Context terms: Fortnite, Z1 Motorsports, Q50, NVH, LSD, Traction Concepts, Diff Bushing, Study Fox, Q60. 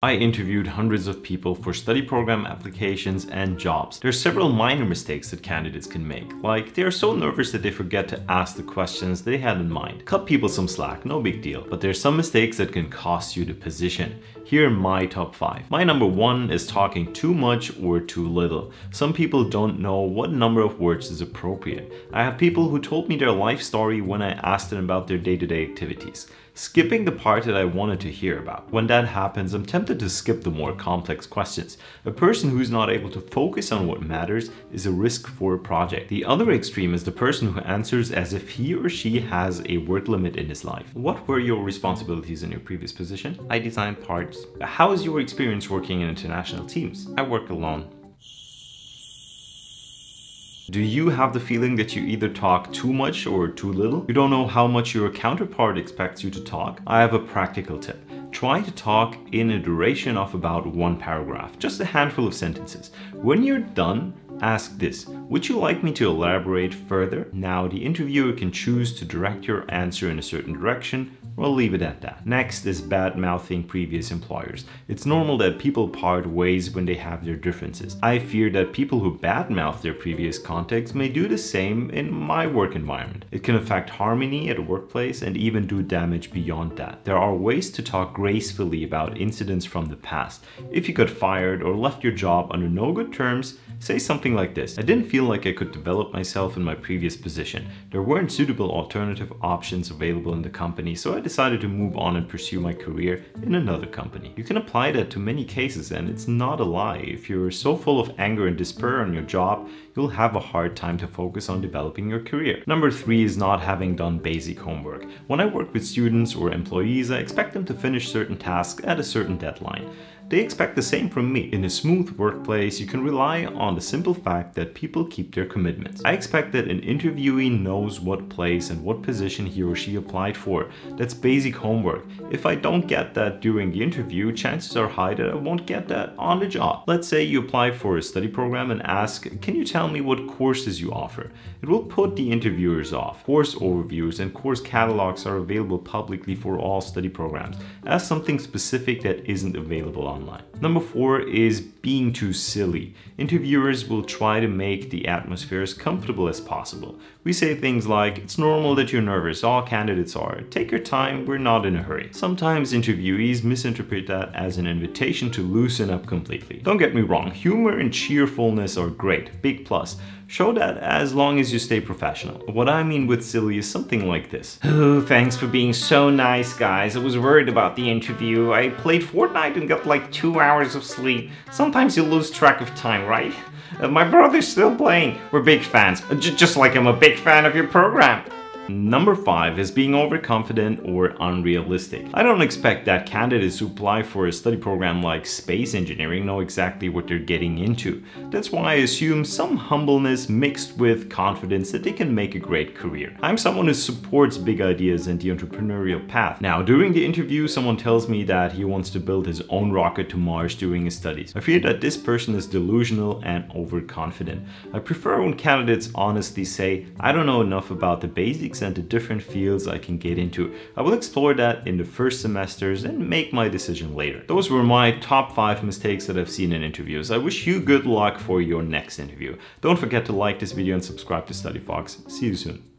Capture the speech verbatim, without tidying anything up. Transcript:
I interviewed hundreds of people for study program applications and jobs. There are several minor mistakes that candidates can make, like they are so nervous that they forget to ask the questions they had in mind. Cut people some slack, no big deal, but there are some mistakes that can cost you the position. Here are my top five. My number one is talking too much or too little. Some people don't know what number of words is appropriate. I have people who told me their life story when I asked them about their day-to-day activities, skipping the part that I wanted to hear about. When that happens, I'm tempted to skip the more complex questions. A person who's not able to focus on what matters is a risk for a project. The other extreme is the person who answers as if he or she has a word limit in his life. What were your responsibilities in your previous position? I designed parts. How is your experience working in international teams? I work alone. Do you have the feeling that you either talk too much or too little? You don't know how much your counterpart expects you to talk? I have a practical tip. Try to talk in a duration of about one paragraph, just a handful of sentences. When you're done, ask this: would you like me to elaborate further? Now the interviewer can choose to direct your answer in a certain direction. We'll leave it at that. Next is bad-mouthing previous employers. It's normal that people part ways when they have their differences. I fear that people who bad-mouth their previous contacts may do the same in my work environment. It can affect harmony at a workplace and even do damage beyond that. There are ways to talk gracefully about incidents from the past. If you got fired or left your job under no good terms, say something like this: I didn't feel like I could develop myself in my previous position. There weren't suitable alternative options available in the company, so I decided to move on and pursue my career in another company. You can apply that to many cases, and it's not a lie. If you're so full of anger and despair on your job, you'll have a hard time to focus on developing your career. Number three is not having done basic homework. When I work with students or employees, I expect them to finish certain tasks at a certain deadline. They expect the same from me. In a smooth workplace, you can rely on the simple fact that people keep their commitments. I expect that an interviewee knows what place and what position he or she applied for. That's basic homework. If I don't get that during the interview, chances are high that I won't get that on the job. Let's say you apply for a study program and ask, can you tell me what courses you offer? It will put the interviewers off. Course overviews and course catalogs are available publicly for all study programs. Ask something specific that isn't available online. Online. Number four is being too silly. Interviewers will try to make the atmosphere as comfortable as possible. We say things like, it's normal that you're nervous, all candidates are. Take your time, we're not in a hurry. Sometimes interviewees misinterpret that as an invitation to loosen up completely. Don't get me wrong, humor and cheerfulness are great, big plus. Show that as long as you stay professional. What I mean with silly is something like this. Oh, thanks for being so nice, guys. I was worried about the interview. I played Fortnite and got like two hours of sleep. Sometimes you lose track of time, right? Uh, my brother's still playing. We're big fans, J- just like I'm a big fan of your program. Number five is being overconfident or unrealistic. I don't expect that candidates who apply for a study program like space engineering know exactly what they're getting into. That's why I assume some humbleness mixed with confidence that they can make a great career. I'm someone who supports big ideas and the entrepreneurial path. Now, during the interview, someone tells me that he wants to build his own rocket to Mars during his studies. I fear that this person is delusional and overconfident. I prefer when candidates honestly say, I don't know enough about the basics and the different fields I can get into. I will explore that in the first semesters and make my decision later. Those were my top five mistakes that I've seen in interviews. I wish you good luck for your next interview. Don't forget to like this video and subscribe to Study Fox. See you soon.